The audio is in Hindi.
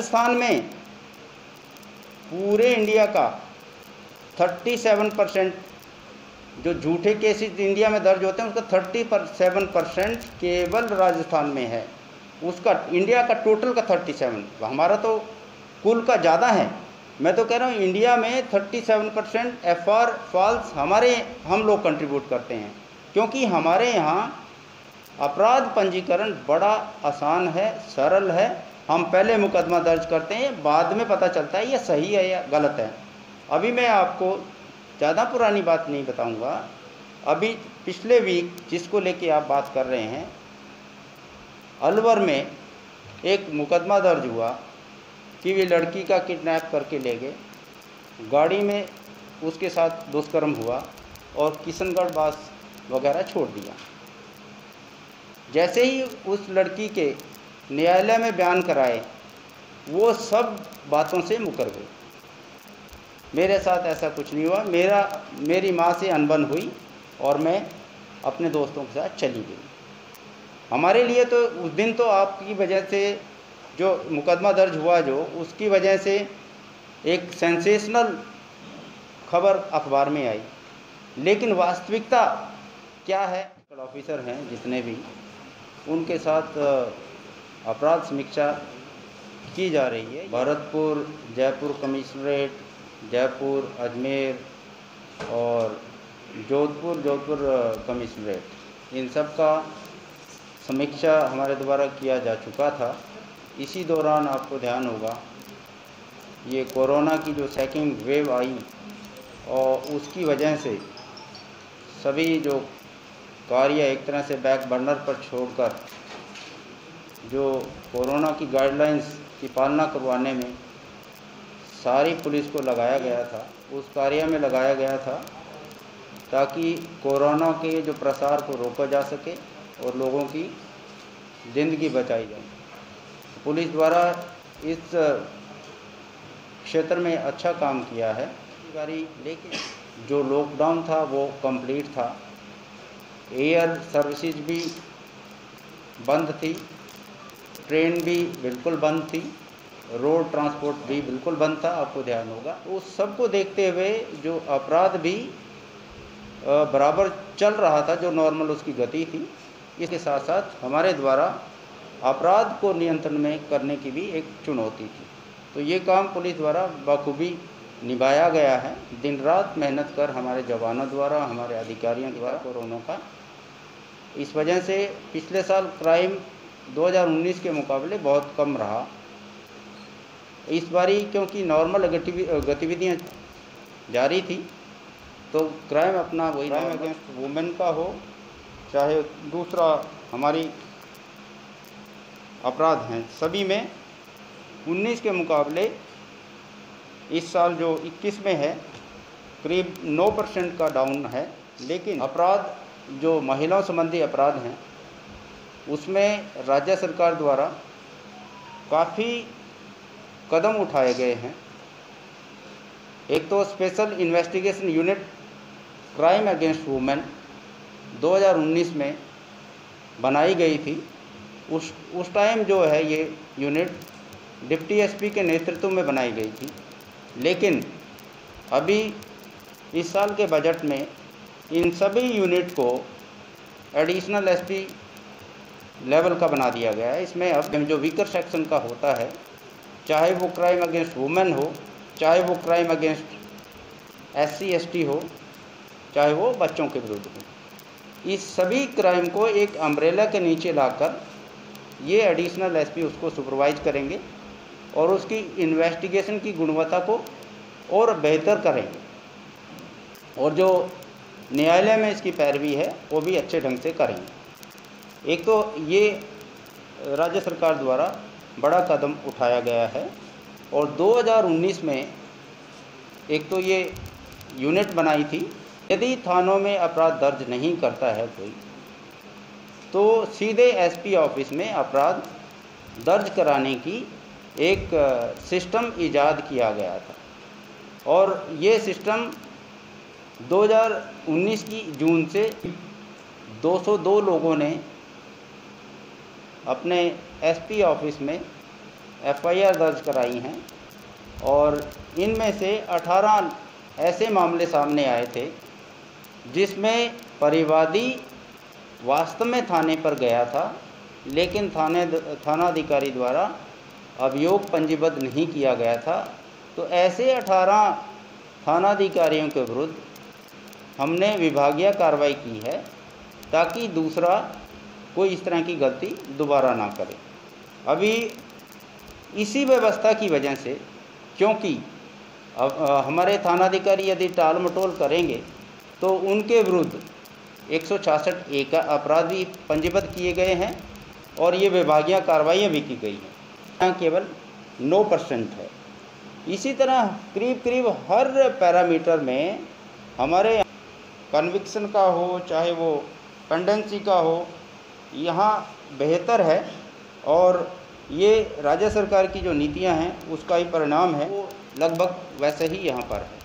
राजस्थान में पूरे इंडिया का 37% जो झूठे केसेस इंडिया में दर्ज होते हैं उसका 37% केवल राजस्थान में है। उसका इंडिया का टोटल का 37, हमारा तो कुल का ज़्यादा है। मैं तो कह रहा हूँ इंडिया में 37% एफआर फॉल्स हम लोग कंट्रीब्यूट करते हैं, क्योंकि हमारे यहाँ अपराध पंजीकरण बड़ा आसान है, सरल है। हम पहले मुकदमा दर्ज करते हैं, बाद में पता चलता है ये सही है या गलत है। अभी मैं आपको ज़्यादा पुरानी बात नहीं बताऊंगा, अभी पिछले वीक जिसको लेके आप बात कर रहे हैं, अलवर में एक मुकदमा दर्ज हुआ कि वे लड़की का किडनैप करके ले गए, गाड़ी में उसके साथ दुष्कर्म हुआ और किशनगढ़ बास वगैरह छोड़ दिया। जैसे ही उस लड़की के न्यायालय में बयान कराए, वो सब बातों से मुकर गए। मेरे साथ ऐसा कुछ नहीं हुआ, मेरी माँ से अनबन हुई और मैं अपने दोस्तों के साथ चली गई। हमारे लिए तो उस दिन तो आपकी वजह से जो मुकदमा दर्ज हुआ, जो उसकी वजह से एक सेंसेशनल खबर अखबार में आई, लेकिन वास्तविकता क्या है। ऑफिसर हैं जितने भी, उनके साथ अपराध समीक्षा की जा रही है। भरतपुर, जयपुर कमिश्नरेट, जयपुर, अजमेर और जोधपुर कमिश्नरेट, इन सब का समीक्षा हमारे द्वारा किया जा चुका था। इसी दौरान आपको ध्यान होगा ये कोरोना की जो सेकंड वेव आई और उसकी वजह से सभी जो कार्य एक तरह से बैक बर्नर पर छोड़कर जो कोरोना की गाइडलाइंस की पालना करवाने में सारी पुलिस को लगाया गया था, उस कार्य में लगाया गया था ताकि कोरोना के जो प्रसार को रोका जा सके और लोगों की ज़िंदगी बचाई जाए। पुलिस द्वारा इस क्षेत्र में अच्छा काम किया है। गाड़ी लेके जो लॉकडाउन था वो कंप्लीट था, एयर सर्विसेज भी बंद थी, ट्रेन भी बिल्कुल बंद थी, रोड ट्रांसपोर्ट भी बिल्कुल बंद था, आपको ध्यान होगा। उस सबको देखते हुए जो अपराध भी बराबर चल रहा था, जो नॉर्मल उसकी गति थी, इसके साथ साथ हमारे द्वारा अपराध को नियंत्रण में करने की भी एक चुनौती थी। तो ये काम पुलिस द्वारा बखूबी निभाया गया है। दिन रात मेहनत कर हमारे जवानों द्वारा, हमारे अधिकारियों द्वारा कोरोना का, इस वजह से पिछले साल क्राइम 2019 के मुकाबले बहुत कम रहा। इस बारी क्योंकि नॉर्मल गतिविधियाँ जारी थी, तो क्राइम अपना वही, क्राइम अगेंस्ट वुमेन का हो चाहे दूसरा हमारी अपराध हैं, सभी में 19 के मुकाबले इस साल जो 21 में है करीब 9% का डाउन है। लेकिन अपराध जो महिलाओं संबंधी अपराध हैं उसमें राज्य सरकार द्वारा काफ़ी कदम उठाए गए हैं। एक तो special investigation unit crime against women 2019 में बनाई गई थी। उस टाइम जो है ये यूनिट डिप्टी एसपी के नेतृत्व में बनाई गई थी, लेकिन अभी इस साल के बजट में इन सभी यूनिट को एडिशनल एसपी लेवल का बना दिया गया है। इसमें अब जो वीकर सेक्शन का होता है, चाहे वो क्राइम अगेंस्ट वुमेन हो, चाहे वो क्राइम अगेंस्ट SC ST हो, चाहे वो बच्चों के विरुद्ध हो, इस सभी क्राइम को एक अम्ब्रेला के नीचे लाकर ये एडिशनल एसपी उसको सुपरवाइज करेंगे और उसकी इन्वेस्टिगेशन की गुणवत्ता को और बेहतर करेंगे, और जो न्यायालय में इसकी पैरवी है वो भी अच्छे ढंग से करेंगे। एक तो ये राज्य सरकार द्वारा बड़ा कदम उठाया गया है। और 2019 में एक तो ये यूनिट बनाई थी, यदि थानों में अपराध दर्ज नहीं करता है कोई तो सीधे एसपी ऑफिस में अपराध दर्ज कराने की एक सिस्टम ईजाद किया गया था, और ये सिस्टम 2019 की जून से 202 लोगों ने अपने एसपी ऑफिस में एफआईआर दर्ज कराई हैं और इनमें से 18 ऐसे मामले सामने आए थे जिसमें परिवादी वास्तव में थाने पर गया था लेकिन थानाधिकारी द्वारा अभियोग पंजीबद्ध नहीं किया गया था। तो ऐसे 18 थानाधिकारियों के विरुद्ध हमने विभागीय कार्रवाई की है ताकि दूसरा कोई इस तरह की गलती दोबारा ना करे। अभी इसी व्यवस्था की वजह से, क्योंकि अब हमारे थानाधिकारी यदि टाल मटोल करेंगे तो उनके विरुद्ध 166A का अपराध भी पंजीबद्ध किए गए हैं और ये विभागीय कार्रवाइयाँ भी की गई हैं। केवल 9% है। इसी तरह करीब करीब हर पैरामीटर में हमारे कन्विक्शन का हो चाहे वो पेंडेंसी का हो, यहाँ बेहतर है और ये राज्य सरकार की जो नीतियाँ हैं उसका ही परिणाम है, वो लगभग वैसे ही यहाँ पर है।